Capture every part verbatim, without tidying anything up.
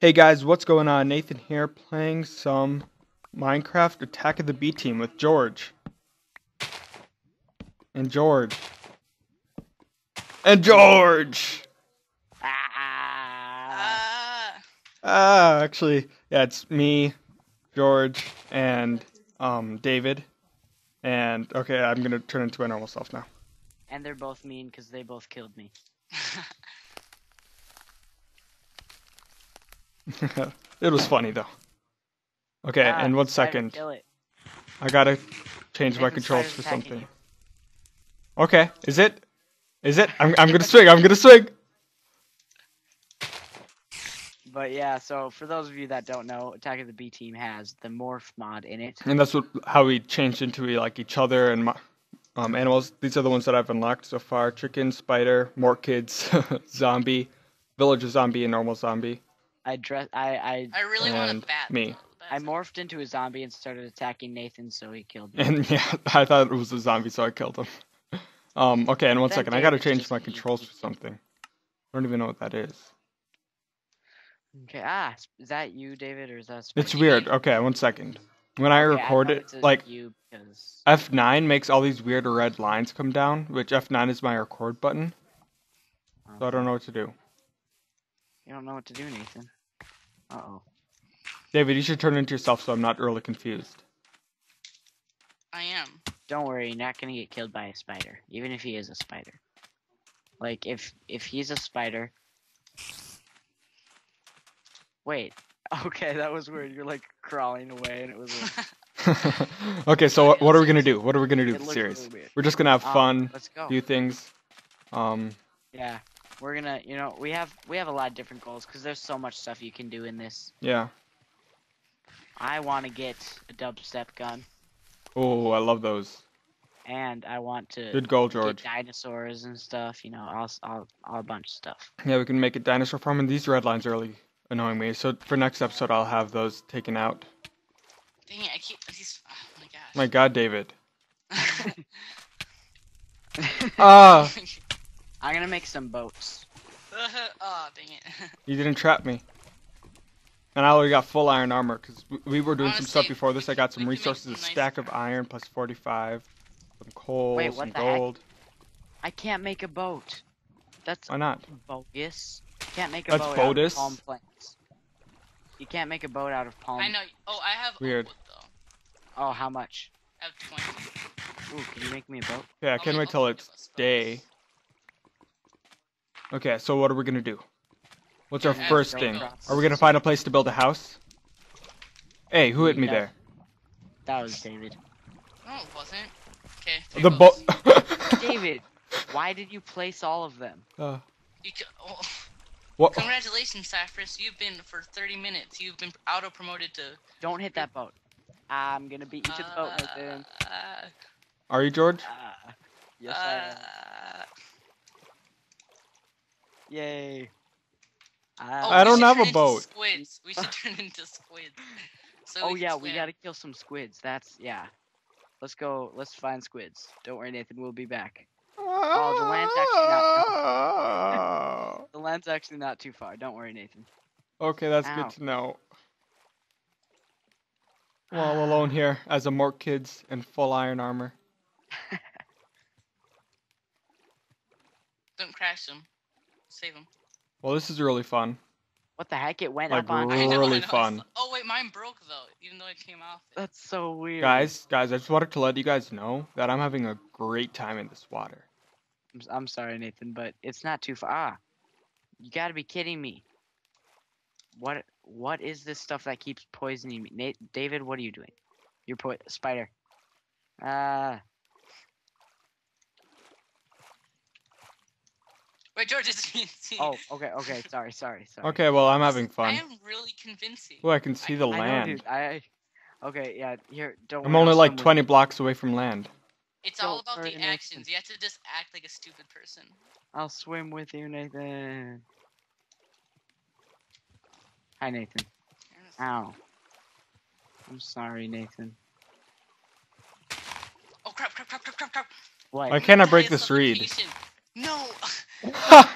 Hey guys, what's going on? Nathan here, playing some Minecraft Attack of the B Team with George. And George. And George! Ah, ah actually, yeah, it's me, George, and um, David. And, okay, I'm gonna turn into my normal self now. And they're both mean because they both killed me. It was funny though. Okay, ah, and one second. I gotta change my controls for something. You. Okay, is it? Is it? I'm I'm gonna swing. I'm gonna swing. But yeah, so for those of you that don't know, Attack of the B Team has the morph mod in it, and that's what how we changed into like each other and my, um animals. These are the ones that I've unlocked so far: chicken, spider, more kids, zombie, villager zombie, and normal zombie. I dress. I I. I really want to bat me. I morphed into a zombie and started attacking Nathan, so he killed me. And yeah, I thought it was a zombie, so I killed him. Um. Okay, and one second, I gotta change my controls for something. I don't even know what that is. Okay. Ah, is that you, David, or is that? It's weird. Okay, one second. When I record it, like F nine makes all these weird red lines come down, which F nine is my record button. So I don't know what to do. You don't know what to do, Nathan. Uh-oh. David, you should turn into yourself so I'm not really confused. I am. Don't worry, you're not going to get killed by a spider, even if he is a spider. Like, if if he's a spider... Wait. Okay, that was weird. You're, like, crawling away, and it was like... Okay, so what are we going to do? What are we going to do for the series? Really We're just going to have fun, um, let's go. do things. Um. Yeah. We're gonna, you know, we have we have a lot of different goals because there's so much stuff you can do in this. Yeah. I want to get a dubstep gun. Oh, I love those. And I want to. Good goal, George. Get dinosaurs and stuff, you know, all all all a bunch of stuff. Yeah, we can make a dinosaur farm, and these red lines are really annoying me. So for next episode, I'll have those taken out. Dang it! I keep these. Oh my gosh. My God, David. Ah. uh. I'm gonna make some boats. Oh, dang it. You didn't trap me. And I already got full iron armor, because we were doing Honestly, some stuff before this. I got some resources, some a nice stack crap. of iron, plus forty-five, some coal, Wait, some gold. Heck? I can't make a boat. That's Why not? bogus. You can't make a That's boat bogus. out of palm plants. You can't make a boat out of palm. I know. Oh, I have Weird. wood, though. Oh, how much? I have twenty. Ooh, can you make me a boat? Yeah, I can't wait till it's day. Okay, so what are we gonna do? What's our first thing? Are we gonna find a place to build a house? Hey, who hit me there? That was David. No, it wasn't. Okay. The boat. David, why did you place all of them? Uh. You oh. What? Congratulations, Cypress. You've been for thirty minutes. You've been auto promoted to. Don't hit that boat. I'm gonna beat you to the boat, Nathan. Uh, are you George? Uh, yes, uh, I am. Yay. Uh, oh, I don't have a boat. Squids. We should turn into squids. So oh we yeah, swim. we gotta kill some squids. That's, yeah. Let's go, let's find squids. Don't worry, Nathan, we'll be back. Oh, the land's actually not too far. The land's actually not too far. Don't worry, Nathan. Okay, that's Ow. good to know. Well, I'm alone here as a Mork Kids in full iron armor. Don't crash them. Save him. Well, this is really fun. What the heck? It went like, up on really I know, I know. fun. Oh wait, mine broke though, even though it came off. It... That's so weird. Guys, guys, I just wanted to let you guys know that I'm having a great time in this water. I'm, I'm sorry, Nathan, but it's not too far. Ah, you gotta be kidding me. What? What is this stuff that keeps poisoning me? Nate, David, what are you doing? You're po spider. Ah. Uh... Wait, George, it's me. Oh, okay, okay, sorry, sorry, sorry. Okay, well, I'm having fun. I am really convincing. Well, I can see I, the I land. Know, dude, I, okay, yeah, here, don't I'm worry, only like twenty blocks away from land. It's don't all about the actions. Nathan. You have to just act like a stupid person. I'll swim with you, Nathan. Hi, Nathan. Ow. I'm sorry, Nathan. Oh, crap, crap, crap, crap, crap, crap. What? Why can't I break this reed? No! How?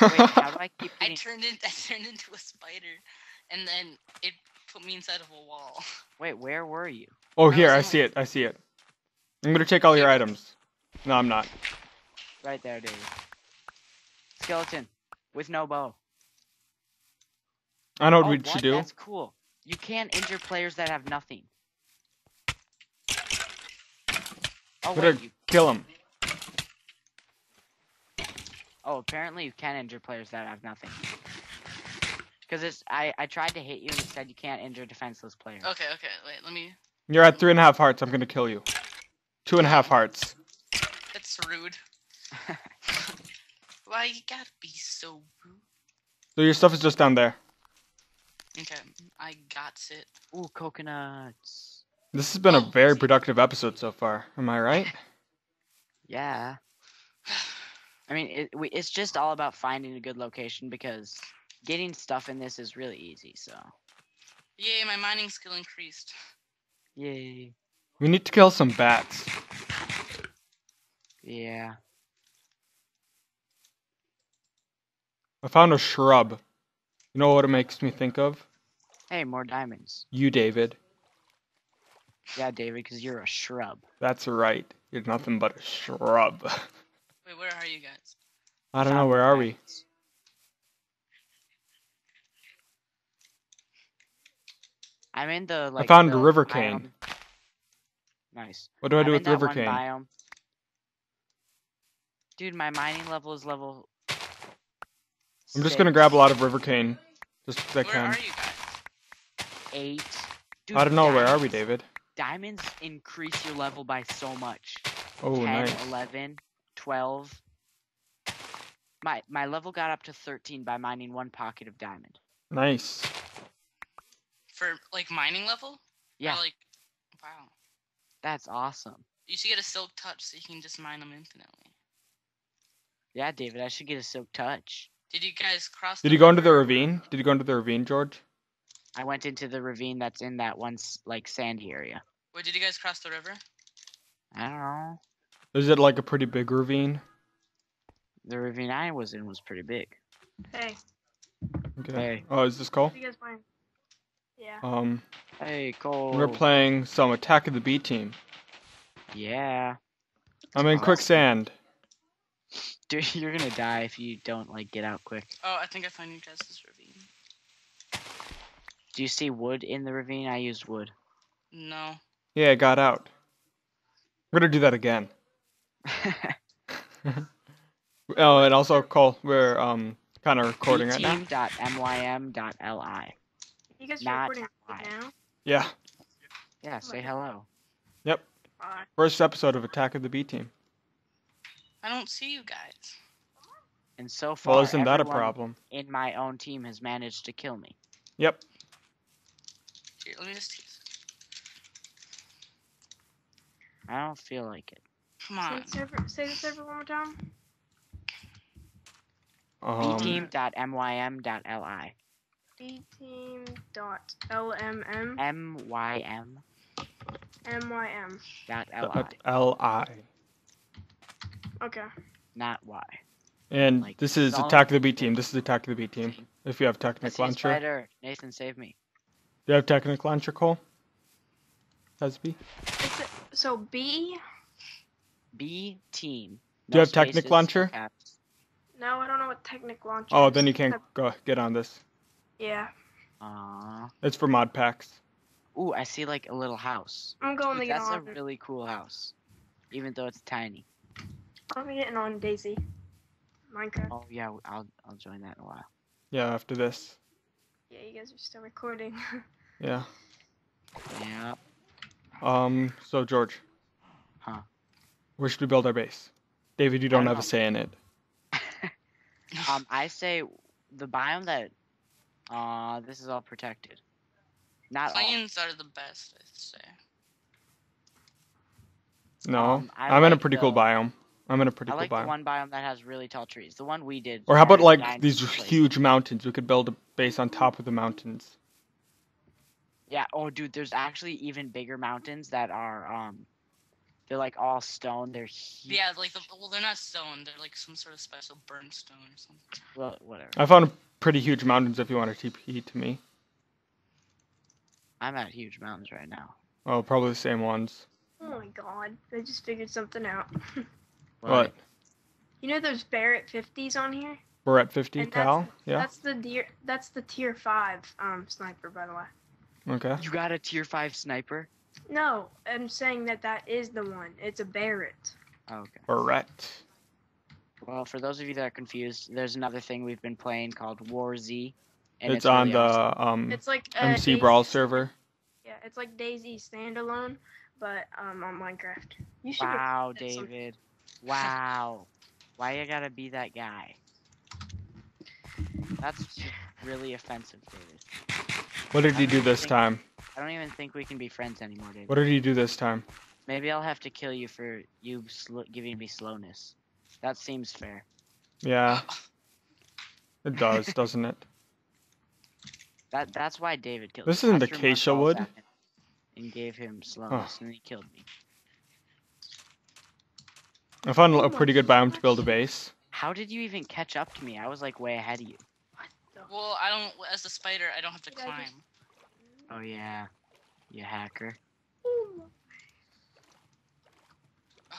Wait, how do I keep getting... I turned in, I turned into a spider, and then it put me inside of a wall. Wait, where were you? Oh, here, I, I see it. I see it. I'm gonna take all your items. No, I'm not. Right there, dude. Skeleton with no bow. I know what oh, we what? should do. That's cool. You can't injure players that have nothing. Oh, wait, you... kill him. Oh, apparently you can injure players that have nothing. Because it's I, I tried to hit you and it said you can't injure defenseless players. Okay, okay, wait, let me... You're at three and a half hearts, I'm gonna kill you. Two and a half hearts. That's rude. Why you gotta be so rude? So your stuff is just down there. Okay, I got it. Ooh, coconuts. This has been a very productive episode so far, am I right? Yeah. I mean, it, we, it's just all about finding a good location because getting stuff in this is really easy, so. Yay, my mining skill increased. Yay. We need to kill some bats. Yeah. I found a shrub. You know what it makes me think of? Hey, more diamonds. You, David. Yeah, David, because you're a shrub. That's right. You're nothing but a shrub. Wait, where are you guys? I don't know, where are we? I'm in the, like... I found a river cane. Biome. Nice. What do I do I'm with river cane? Biome. Dude, my mining level is level... I'm six. Just gonna grab a lot of river cane. Just because I can. Where are you guys? Eight. Dude, I don't know, diamonds. Where are we, David? Diamonds increase your level by so much. Oh, ten, nice. eleven... twelve. My my level got up to thirteen by mining one pocket of diamond. Nice. For like mining level? Yeah. Or, like, wow. That's awesome. You should get a silk touch so you can just mine them infinitely. Yeah, David, I should get a silk touch. Did you guys cross? Did you go into the ravine? Did you go into the ravine, George? I went into the ravine that's in that one like sandy area. Wait, did you guys cross the river? I don't know. Is it like a pretty big ravine? The ravine I was in was pretty big. Hey. Okay. Hey. Oh, is this Cole? What are you guys playing? Yeah. Um. Hey, Cole. We're playing some Attack of the B Team. Yeah. I'm in quicksand. Dude, you're gonna die if you don't like get out quick. Oh, I think I found you guys this ravine. Do you see wood in the ravine? I used wood. No. Yeah, I got out. We're gonna do that again. Oh, and also Cole, we're um kind of recording right now. bteam dot m y m dot l i. You guys are recording right now? Yeah. Yeah. Say hello. Yep. Bye. First episode of Attack of the B Team. I don't see you guys. And so far, well, isn't that a problem? In my own team has managed to kill me. Yep. Here, let me just tease. I don't feel like it. Come on. Say, server, say the server one more time. Um, bteam dot m y m dot l i. bteam dot l m m. M y m. M y m. Dot l i. L i. Okay. Not y. And like, this is Attack of the B Team. This is Attack of the B Team. If you have Technic Launcher. Spider. Nathan, save me. Do you have Technic Launcher, Cole? That's B. It's a, so B... B team. No Do you have Technic Launcher? No, I don't know what Technic Launcher is. Oh, then you can't go get on this. Yeah. Uh, it's for mod packs. Ooh, I see like a little house. I'm going Dude, to get that's on. That's a really cool house. Even though it's tiny. I'm getting on Daisy. Minecraft. Oh, yeah, I'll, I'll join that in a while. Yeah, after this. Yeah, you guys are still recording. Yeah. Yeah. Um, so, George. Huh. Where should we build our base? David, you don't, don't have know. a say in it. um, I say the biome that... Uh, this is all protected. Not Plains all. are the best, I'd say. No, um, I'm like in a pretty the, cool biome. I'm in a pretty I like cool biome. I like the one biome that has really tall trees. The one we did... Or how about like these places. huge mountains? We could build a base on top of the mountains. Yeah, oh dude, there's actually even bigger mountains that are... um. They're like all stone. They're huge. Yeah, like the, well, they're not stone. They're like some sort of special burnstone or something. Well, whatever. I found pretty huge mountains. If you want to T P to me, I'm at huge mountains right now. Oh, probably the same ones. Oh my god! I just figured something out. What? What? You know those Barrett fifties on here? Barrett fifty, pal. Yeah. That's the deer, that's the tier five um sniper, by the way. Okay. You got a tier five sniper? No, I'm saying that that is the one. It's a Barrett. Okay. Barrett. Well, for those of you that are confused, there's another thing we've been playing called War Z. And it's, it's on really the awesome. um. It's like M C Daisy Brawl server. Yeah, it's like Daisy standalone, but um on Minecraft. You should. Wow, David. Some... Wow. Why you gotta be that guy? That's really offensive, David. What did you do this time? I don't even think we can be friends anymore, David. What did you do this time? Maybe I'll have to kill you for you sl giving me slowness. That seems fair. Yeah. It does, doesn't it? That That's why David killed me. This isn't the acacia wood. And gave him slowness, oh. And he killed me. I found a pretty good biome to build a base. How did you even catch up to me? I was like way ahead of you. Well, I don't. As a spider, I don't have to did climb. Just... Oh yeah, you hacker. Oh,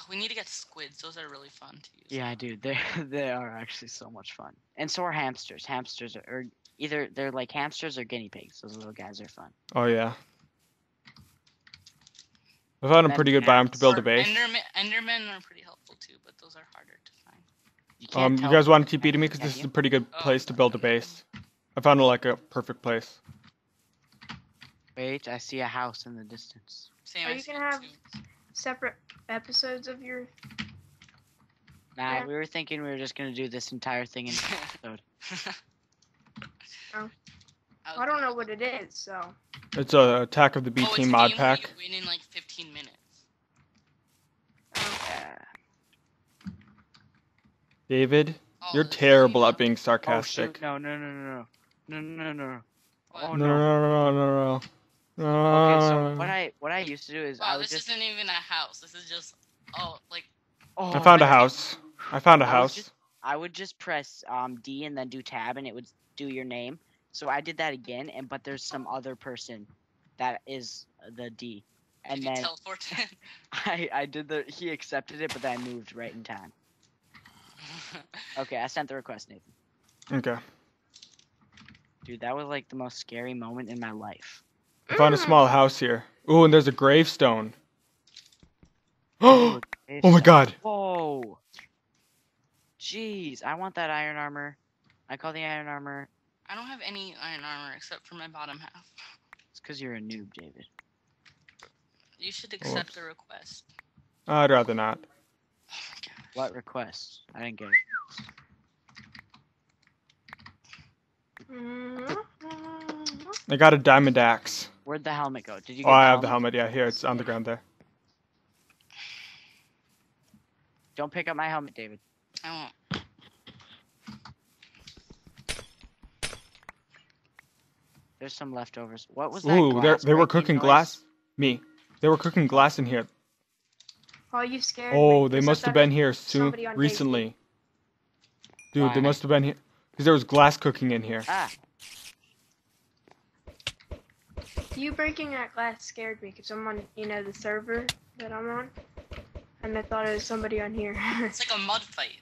we need to get squids. Those are really fun to use. Yeah, dude, they they are actually so much fun. And so are hamsters. Hamsters are or either they're like hamsters or guinea pigs. Those little guys are fun. Oh yeah. I found a pretty good biome to build a base. Endermen, Endermen are pretty helpful too, but those are harder to find. You, um, you guys want to T P to me because this is a pretty good place to build a base. I found like a perfect place. Wait, I see a house in the distance. Sam, are you gonna have separate episodes of your? Nah, yeah. We were thinking we were just gonna do this entire thing in an episode. Oh. I don't know what it is, so. It's a Attack of the B Team mod pack. We win in like fifteen minutes. Okay. David, oh, you're terrible at being sarcastic. Oh, no, no, no, no, no, no, no, no. Oh, no, no, no, no, no, no, no. Okay, so what I what I used to do is wow, I was this just... isn't even a house. This is just oh like. Oh, I found man. a house. I found a I house. Just, I would just press um D and then do tab and it would do your name. So I did that again, and but there's some other person that is the D, and did then you teleport in? I I did the he accepted it, but then I moved right in time. Okay, I sent the request, Nathan. Okay. Dude, that was like the most scary moment in my life. I found a small house here. Ooh, and there's a gravestone. Oh, oh my god! Whoa! Jeez, I want that iron armor. I call the iron armor. I don't have any iron armor except for my bottom half. It's because you're a noob, David. You should accept Oops. the request. I'd rather not. Oh, what request? I didn't get it. I got a diamond axe. Where'd the helmet go? Did you? Get oh, the I have helmet? the helmet. Yeah, here it's on the ground there. Don't pick up my helmet, David. I won't. There's some leftovers. What was that? Ooh, glass they were cooking noise? glass. Me. They were cooking glass in here. Oh, you scared Oh, me. they must have been here soon. Recently. Daisy. Dude, Why? they must have been here. Because there was glass cooking in here. Ah. You breaking that glass scared me because I'm on, you know, the server that I'm on. And I thought it was somebody on here. It's like a mud fight.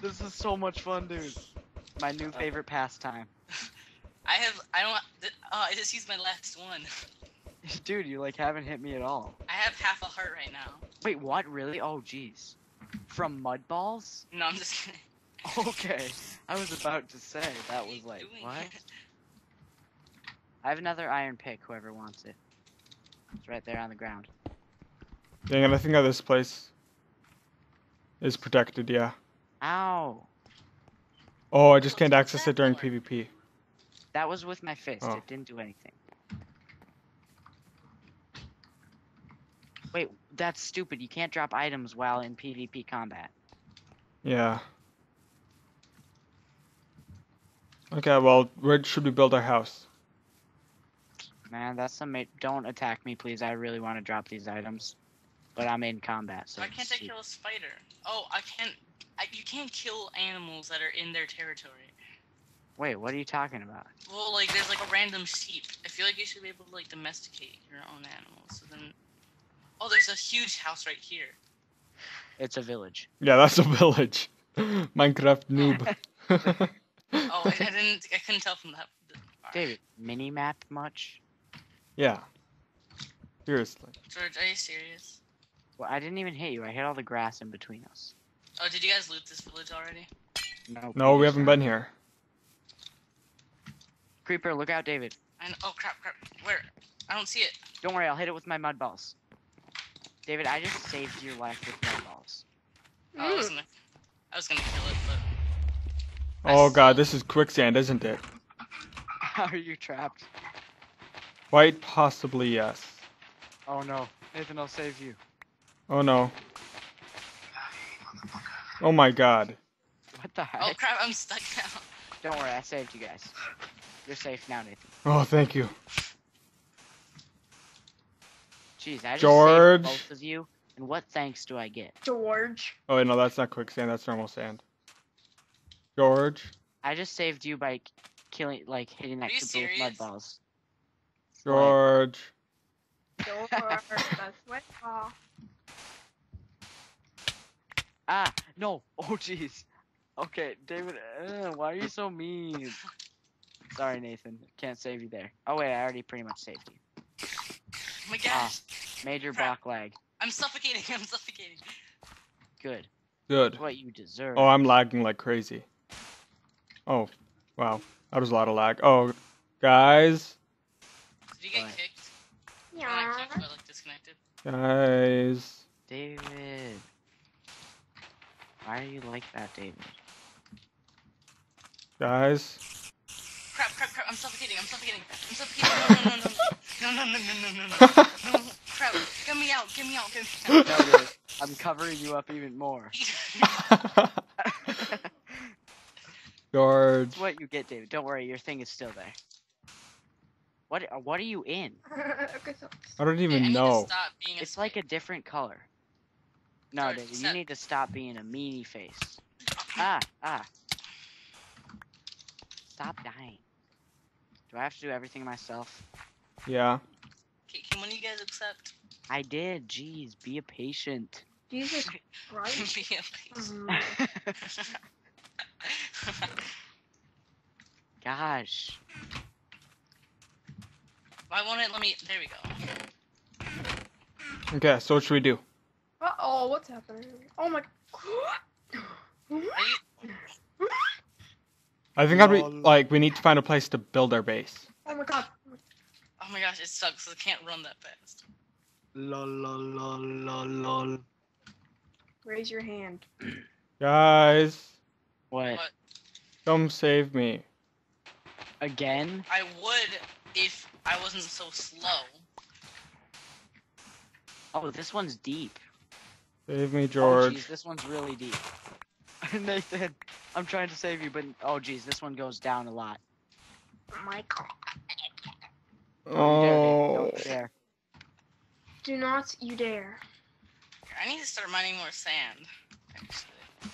This is so much fun, dude. My new uh, favorite pastime. I have, I don't, oh, I just used my last one. Dude, you like haven't hit me at all. I have half a heart right now. Wait, what? Really? Oh, jeez. From mud balls? No, I'm just kidding. Okay, I was about to say, that was like, what? I have another iron pick, whoever wants it. It's right there on the ground. Dang it, I think this place is protected, yeah. Ow. Oh, I just can't access it during PvP. That was with my fist. Oh. It didn't do anything. Wait, that's stupid. You can't drop items while in PvP combat. Yeah. Okay, well, where should we build our house? Man, that's some... Don't attack me, please. I really want to drop these items. But I'm in combat, so... Why can't I kill a spider? Oh, I can't... I, you can't kill animals that are in their territory. Wait, what are you talking about? Well, like, there's, like, a random sheep. I feel like you should be able to, like, domesticate your own animals. So then... Oh, there's a huge house right here. It's a village. Yeah, that's a village. Minecraft noob. Oh, I didn't... I couldn't tell from that. Right. David, mini-map much? Yeah. Seriously. George, are you serious? Well, I didn't even hit you. I hit all the grass in between us. Oh, did you guys loot this village already? No. No, we haven't been here. Creeper, look out, David. I know. Oh, crap, crap. Where? I don't see it. Don't worry, I'll hit it with my mud balls. David, I just saved your life with mud balls. Mm. Oh, I was gonna, I was gonna kill it, but... I oh, God, this is quicksand, isn't it? How are you trapped? Quite possibly, yes. Oh, no. Nathan, I'll save you. Oh no. Oh my god. What the heck? Oh crap, I'm stuck now. Don't worry, I saved you guys. You're safe now, Nathan. Oh, thank you. Jeez, I just George. saved both of you, and what thanks do I get? George. Oh, wait, no, that's not quicksand, that's normal sand. George. I just saved you by killing, like, hitting that couple of mud balls. George. George, that's what ball. Ah, no. Oh, jeez. Okay, David, uh, why are you so mean? Sorry, Nathan. Can't save you there. Oh, wait, I already pretty much saved you. Oh, my gosh. Ah, major block lag. I'm suffocating. I'm suffocating. Good. Good. That's what you deserve. Oh, I'm lagging like crazy. Oh, wow. That was a lot of lag. Oh, guys. Did you get what? kicked? Yeah. Or, like, like, disconnected? Guys. David. Why are you like that, David? Guys. Crap, crap, crap, I'm suffocating, I'm suffocating, I'm suffocating. No, no, no, no, no, no, no, no, no, no, crap, get me out, get me out, get me out. No, dude, I'm covering you up even more. George. That's what you get, David, don't worry, your thing is still there. What, what are you in? I don't even I need know. To stop being it's like a different color. No, George, David, you need to stop being a meanie face. Ah, ah. Stop dying. Do I have to do everything myself? Yeah. Can, can one of you guys accept? I did, jeez, be a patient. Jesus Christ. Be a patient. Mm-hmm. Gosh. Why won't it let me, there we go. Okay, so what should we do? Uh-oh, what's happening? Oh my... I think I'd be, like, we need to find a place to build our base. Oh my god. Oh my gosh, it sucks. I can't run that fast. Lol, lol, lol, lol, lol. Raise your hand. Guys. What? what? Come save me. Again? I would if I wasn't so slow. Oh, this one's deep. Save me, George. Oh, jeez, this one's really deep. Nathan, I'm trying to save you, but... Oh, jeez, this one goes down a lot. Michael. Oh. Don't dare, don't dare. Do not you dare. I need to start mining more sand, actually.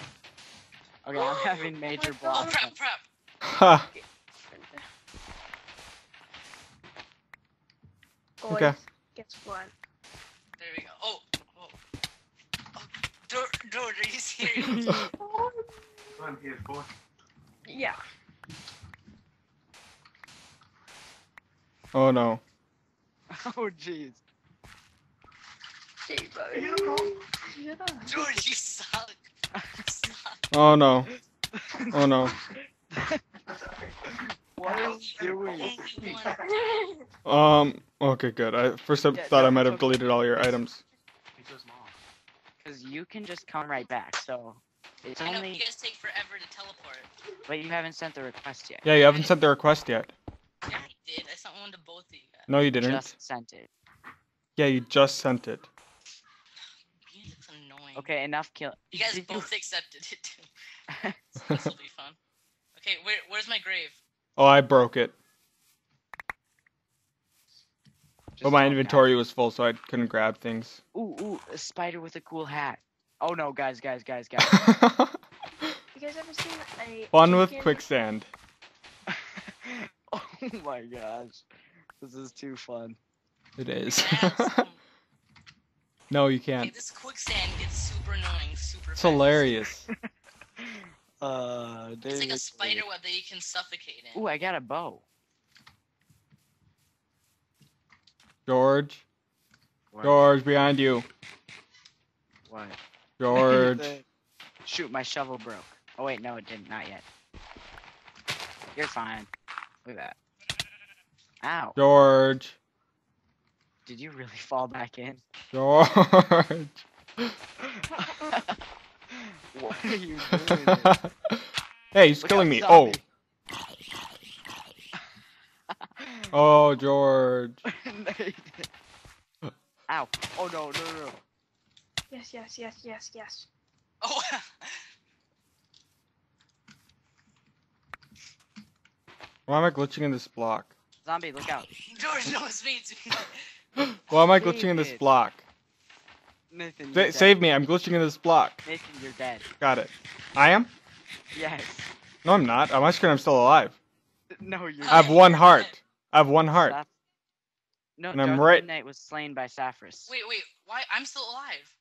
Okay, I'm having major blocks. Oh, prep, prep. Boys, okay. Guess what? There we go. Oh, oh, oh. George, George, are you serious? Come on here, boy. Yeah. Oh no. Oh jeez. Yeah. George, you suck. You suck. Oh no. Oh no. What are you doing? Um. Okay, good. I first I yeah, thought no, I might have deleted okay. all your items. Because you can just come right back, so it's I know, only. You guys take forever to teleport. But you haven't sent the request yet. Yeah, you haven't sent the request yet. Yeah, I did. I sent one to both of you guys. No, you didn't. Just sent it. Yeah, you just sent it. Music's annoying. Okay, enough kill. You guys both accepted it too. So this will be fun. Okay, where where's my grave? Oh, I broke it. But my inventory was full, so I couldn't grab things. Ooh, ooh, a spider with a cool hat. Oh no, guys, guys, guys, guys. You guys ever seen a... Fun with quicksand. Oh my gosh. This is too fun. It is. No, you can't. Hey, this quicksand gets super annoying, super it's fast. Hilarious. uh, it's like a spider web that you can suffocate in. Ooh, I got a bow. George. What? George, behind you. What? George. Shoot, my shovel broke. Oh wait, no it didn't, not yet. You're fine. Look at that. Ow. George. Did you really fall back in? George. What are you doing? Hey, he's Look killing me. Oh. Oh, George. Ow. Oh, no, no, no. Yes, yes, yes, yes, yes. Oh. Why am I glitching in this block? Zombie, look out. George, no, it's me. It's me. Why am I glitching in this block? Nathan, Sa save me. I'm glitching in this block. Nathan, you're dead. Got it. I am? Yes. No, I'm not. I'm actually I'm still alive. No, you're I have one heart. I have one heart. Saf no, and I'm right. Knight was slain by Saffris. Wait, wait. Why? I'm still alive.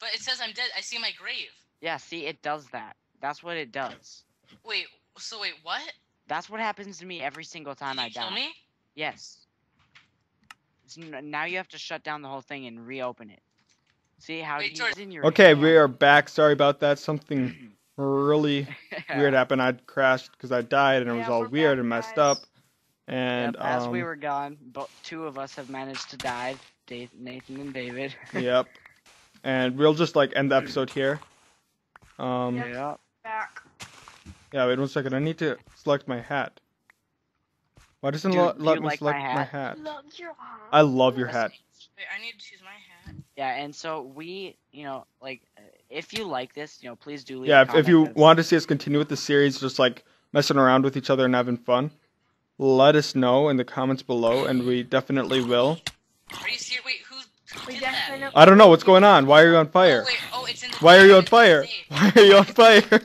But it says I'm dead. I see my grave. Yeah, see, it does that. That's what it does. Wait, so wait, what? That's what happens to me every single time Did I die. You kill me? Yes. So now you have to shut down the whole thing and reopen it. See how wait, he's in your Okay, we are back. Sorry about that. Something really weird happened. I crashed because I died, and it was yeah, all weird back, and messed guys. up. And yep, as um, we were gone, but two of us have managed to die, Dave, Nathan and David. Yep. And we'll just like end the episode here. Um, yeah. Back. Yeah. Wait one second. I need to select my hat. Why doesn't Dude, lo do let me like select my hat? My hat? Love your hat. I love your hat. Wait, I need to choose my hat. Yeah, and so we, you know, like, if you like this, you know, please do leave. Yeah, if, if you want to see us continue with the series, just like messing around with each other and having fun, let us know in the comments below, and we definitely will. Are you serious? Wait, who, who did that? I don't know what's going on. Why are you on fire? Oh, wait. Oh, it's in the Why are you on fire? Why are you on fire? Stop!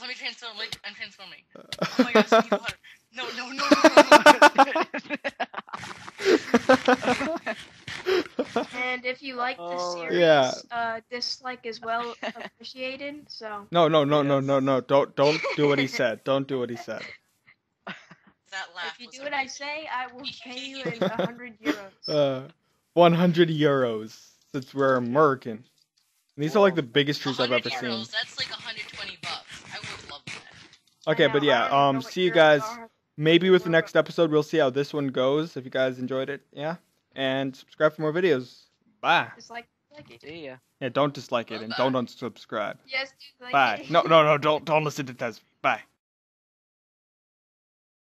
Let me transform. Wait, I'm transforming. Oh my gosh! I need water. No, no, no, no, no, no. And if you like this series, yeah. uh, dislike is well appreciated. So. No, no, no, yes. no, no, no! Don't, don't do what he said. Don't do what he said. That laugh if you do what I say, I will pay you in a hundred euros. Uh, one hundred euros. Since we're American. And these Whoa. are like the biggest trees I've ever euros, seen. That's like one hundred twenty bucks. I would love that. Okay, but yeah. Um, see you guys. Are. Maybe with the next episode, we'll see how this one goes. If you guys enjoyed it, yeah. And subscribe for more videos. Bye. Dislike, like it. See ya. Yeah, don't dislike it and don't unsubscribe. Yes, dislike Bye. It. No, no, no. Don't, don't listen to this. Bye.